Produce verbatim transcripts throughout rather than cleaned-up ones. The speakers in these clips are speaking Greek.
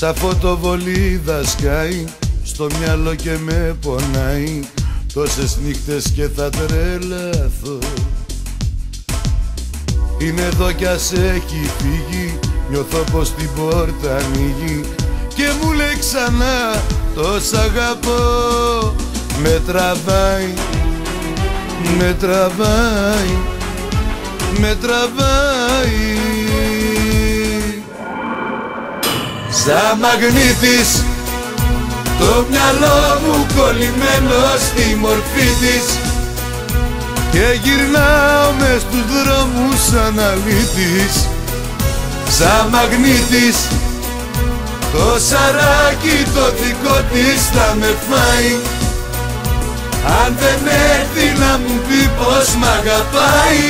Σα φωτοβολίδα σκάει, στο μυαλό και με πονάει. Τόσες νύχτες και θα τρελαθώ. Είναι εδώ κι ας έχει φύγει, νιώθω πως την πόρτα ανοίγει. Και μου λέει ξανά, τόσα αγαπώ. Με τραβάει, με τραβάει, με τραβάει. Σαν μαγνήτης, το μυαλό μου κολλημένο στη μορφή της. Και γυρνάω μες στους δρόμους σαν αλήτης. Σαν μαγνήτης, το σαράκι το δικό της θα με φάει. Αν δεν έρθει να μου πει πως μ' αγαπάει,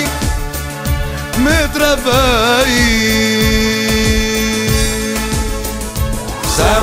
με τραβάει. Σαν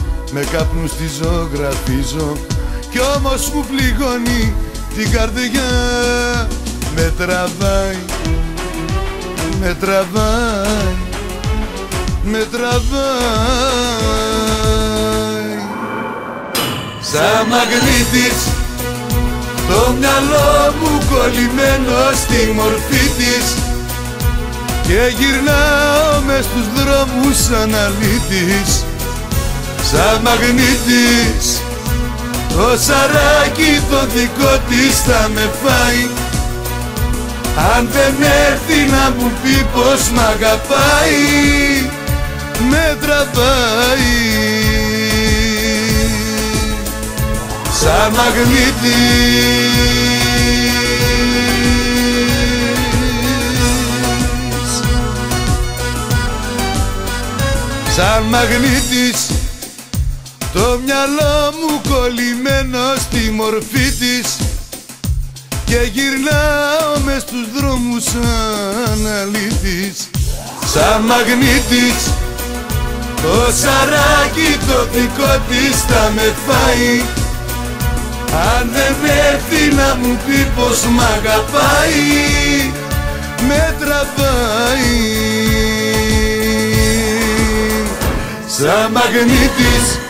με καπνούς τη ζωγραφίζω, κι όμως μου πληγώνει την καρδιά. Με τραβάει, με τραβάει, με τραβάει. Σαν μαγνήτης, το μυαλό μου κολλημένο στη μορφή της. Και γυρνάω μες στους δρόμους σαν αλήτης. Σαν μαγνήτης, το σαράκι το δικό της θα με φάει. Αν δεν έρθει να μου πει πως μ' αγαπάει, με τραβάει. Σαν μαγνήτης. Σαν μαγνήτης, το μυαλό μου κολλημένο στη μορφή της. Και γυρνάω μες στους δρόμους σαν αλήτης. Σαν μαγνήτης, το σαράκι το δικό της θα με φάει. Αν δεν έρθει να μου πει πως μ' αγαπάει, με τραβάει. Σαν μαγνήτης.